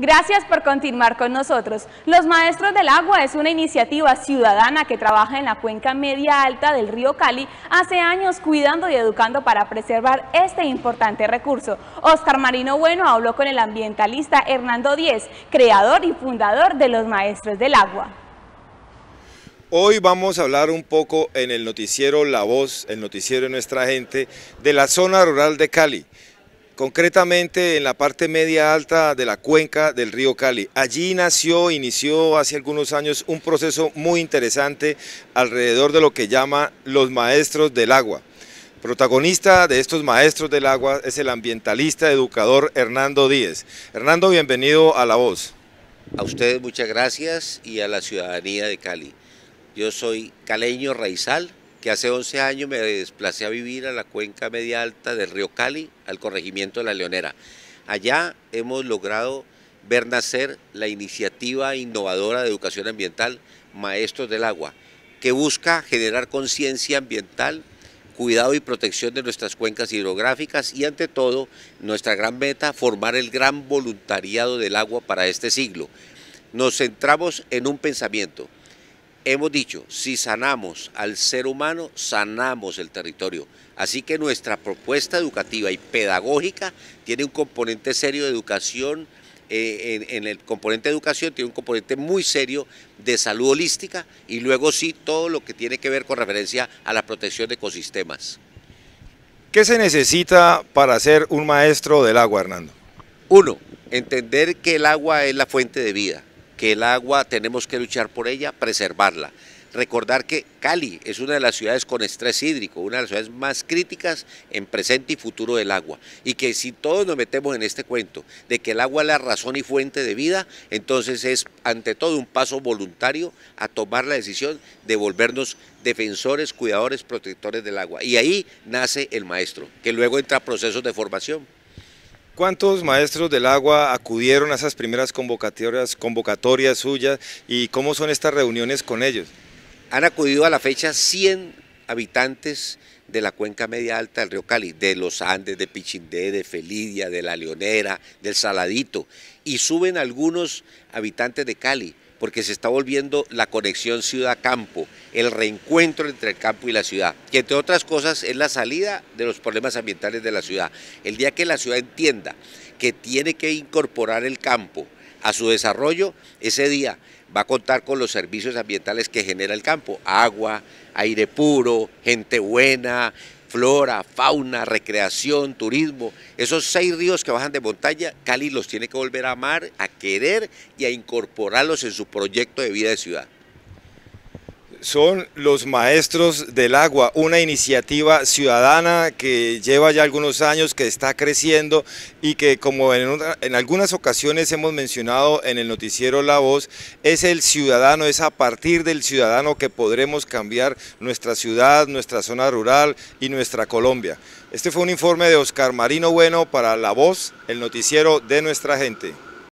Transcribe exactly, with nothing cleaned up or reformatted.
Gracias por continuar con nosotros. Los Maestros del Agua es una iniciativa ciudadana que trabaja en la cuenca media alta del río Cali hace años cuidando y educando para preservar este importante recurso. Oscar Marino Bueno habló con el ambientalista Hernando Díez, creador y fundador de Los Maestros del Agua. Hoy vamos a hablar un poco en el noticiero La Voz, el noticiero de nuestra gente, de la zona rural de Cali, concretamente en la parte media alta de la cuenca del río Cali. Allí nació, inició hace algunos años un proceso muy interesante alrededor de lo que llama los Maestros del Agua. Protagonista de estos Maestros del Agua es el ambientalista educador Hernando Díez. Hernando, bienvenido a La Voz. A ustedes muchas gracias y a la ciudadanía de Cali. Yo soy caleño raizal, que hace once años me desplacé a vivir a la cuenca media alta del río Cali, al corregimiento de La Leonera. Allá hemos logrado ver nacer la iniciativa innovadora de educación ambiental Maestros del Agua, que busca generar conciencia ambiental, cuidado y protección de nuestras cuencas hidrográficas y, ante todo, nuestra gran meta, formar el gran voluntariado del agua para este siglo. Nos centramos en un pensamiento. Hemos dicho, si sanamos al ser humano, sanamos el territorio. Así que nuestra propuesta educativa y pedagógica tiene un componente serio de educación, eh, en, en el componente de educación tiene un componente muy serio de salud holística y luego sí todo lo que tiene que ver con referencia a la protección de ecosistemas. ¿Qué se necesita para ser un maestro del agua, Hernando? Uno, entender que el agua es la fuente de vida, que el agua tenemos que luchar por ella, preservarla. Recordar que Cali es una de las ciudades con estrés hídrico, una de las ciudades más críticas en presente y futuro del agua. Y que si todos nos metemos en este cuento de que el agua es la razón y fuente de vida, entonces es ante todo un paso voluntario a tomar la decisión de volvernos defensores, cuidadores, protectores del agua. Y ahí nace el maestro, que luego entra a procesos de formación. ¿Cuántos maestros del agua acudieron a esas primeras convocatorias, convocatorias suyas y cómo son estas reuniones con ellos? Han acudido a la fecha cien habitantes de la cuenca media alta del río Cali, de los Andes, de Pichindé, de Felidia, de La Leonera, del Saladito, y suben algunos habitantes de Cali, porque se está volviendo la conexión ciudad-campo, el reencuentro entre el campo y la ciudad, que entre otras cosas es la salida de los problemas ambientales de la ciudad. El día que la ciudad entienda que tiene que incorporar el campo a su desarrollo, ese día va a contar con los servicios ambientales que genera el campo: agua, aire puro, gente buena, flora, fauna, recreación, turismo. Esos seis ríos que bajan de montaña, Cali los tiene que volver a amar, a querer y a incorporarlos en su proyecto de vida de ciudad. Son los Maestros del Agua, una iniciativa ciudadana que lleva ya algunos años, que está creciendo y que, como en, una, en algunas ocasiones hemos mencionado en el noticiero La Voz, es el ciudadano, es a partir del ciudadano que podremos cambiar nuestra ciudad, nuestra zona rural y nuestra Colombia. Este fue un informe de Oscar Marino Bueno para La Voz, el noticiero de nuestra gente.